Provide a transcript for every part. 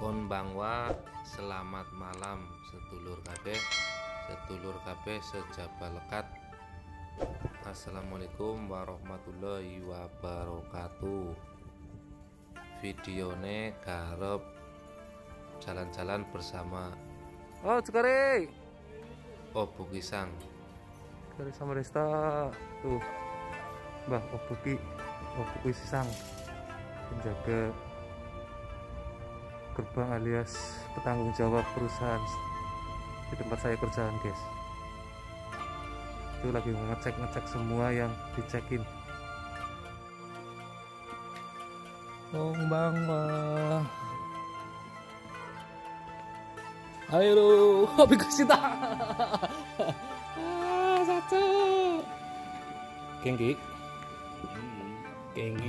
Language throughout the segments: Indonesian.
Konbangwa, selamat malam sedulur kabeh sejaba lekat. Assalamualaikum warahmatullahi wabarakatuh. Videone garep jalan-jalan bersama Sukari, Obuki sang Sukari sama Rista. Tuh Mbah Obuki sang penjaga gerbang alias petanggung jawab perusahaan di tempat saya kerjaan, guys. Itu lagi ngecek semua yang dicekin. Konbanwa. Ayo lu, habis kita. Satu. Kengi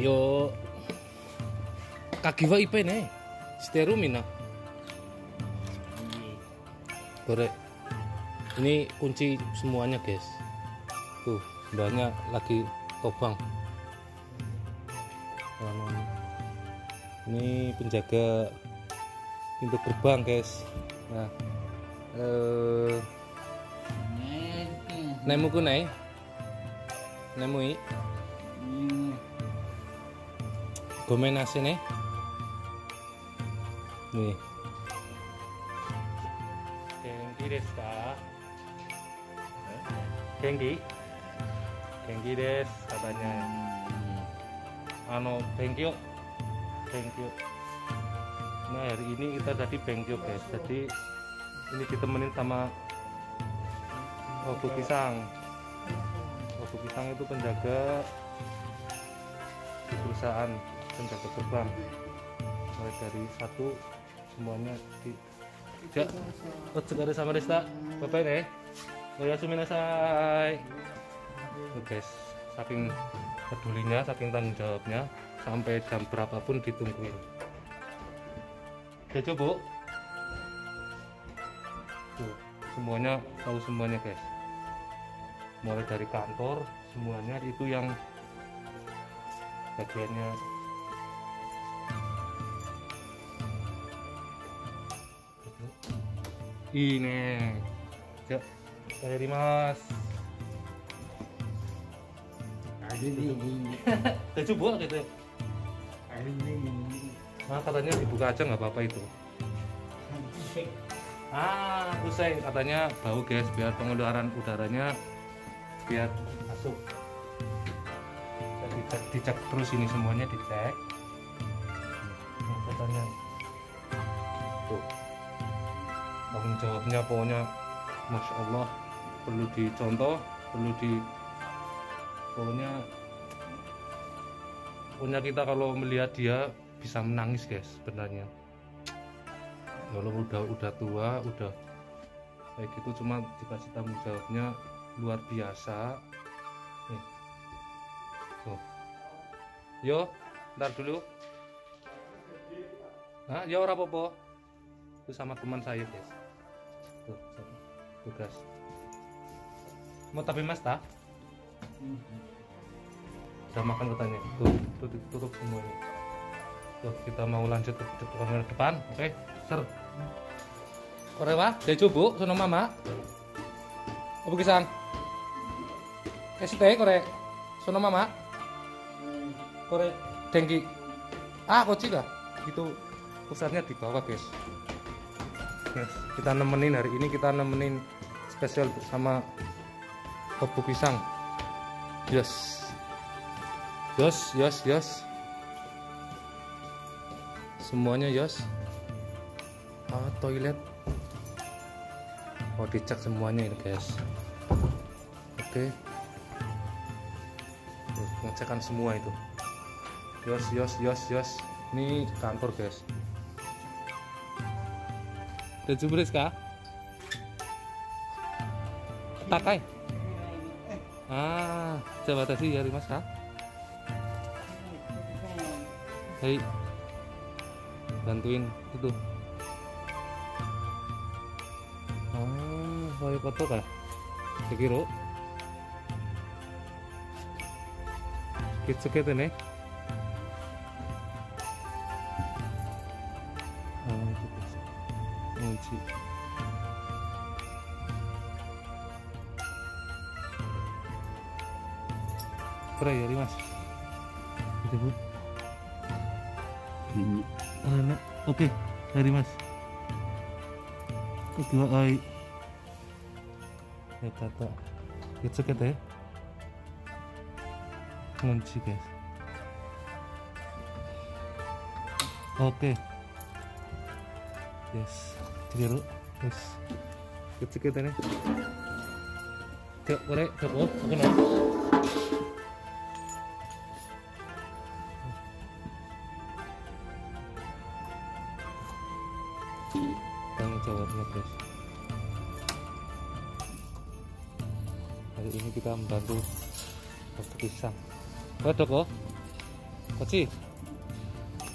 yo. Kakiwa ipe ne. Sterumina. Korek. Ini kunci semuanya, guys. Tuh, banyak lagi kobang. Ini penjaga pintu gerbang, guys. Nah, nemui gomen asine nih genki desu katanya. Bengkyo. Nah, hari ini kita tadi bengkyo, guys. Jadi ini ditemenin sama Obuki sang itu penjaga di perusahaan, penjaga gerbang. Mulai dari satu semuanya di tidak Sukari sama Rista. Bapak ini Oyasu minasai. Tuh, guys, saking pedulinya, saking tanggung jawabnya, sampai jam berapapun ditungguin. Oke, coba semuanya tahu semuanya, guys. Mulai dari kantor semuanya itu yang bagiannya ini ya dari mas coba gitu. Nah, katanya dibuka aja nggak apa-apa itu. Usai katanya bau, guys, biar pengeluaran udaranya biar masuk. Jadi dicek terus, ini semuanya dicek. Nah, katanya tuh tanggung jawabnya pokoknya Masya Allah, perlu dicontoh, pokoknya kita kalau melihat dia bisa menangis, guys, sebenarnya. Kalau udah tua, udah kayak gitu, cuma dikasih tanggung jawabnya luar biasa. Nih. Tuh. Yo, ntar dulu. Nah, ya ora apa-apa. Itu sama teman saya, guys. Tuh, tugas. Mau tapi mas tak? Udah makan katanya. Tuh, tutup semuanya. Tuh, kita mau lanjut ke kamar depan, oke? Ser. Korewa, saya coba sono mama. Obuki sang. ST korek. Sono mama. Korek dengki. Koci lah. Itu pusatnya di bawah, guys. Yes, kita nemenin hari ini, kita nemenin spesial sama Obuki sang. Yes. Semuanya yes. Toilet dicek semuanya ini, guys. Oke. Ngecekkan semua itu. Yes. Ini kantor, guys. Dejubris kah? Takai. Coba tadi ya Mas kah? Hei. Bantuin itu. Saya foto kah? Sekiro. Kecek itu nih. おいしい。これやります。見てみ。あれね、オッケー、やります。オッケー、はい。やったった。気をつけて。もんちです。オッケー。です。つける。です。気をつけてね。で、俺、どこ、ここの。Jawabnya guys, hari ini kita membantu waktu pisang waduh kok koci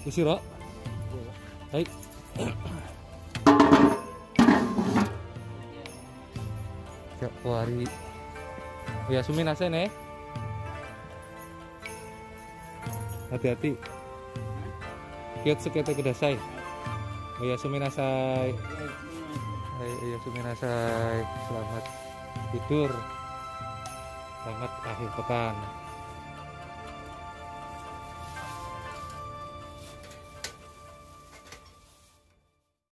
isi rok baik tiap hari ya sumi nasi nih hati-hati kiat sekete kudasai Oyasuminasai. Oyasuminasai. Selamat tidur. Selamat akhir pekan.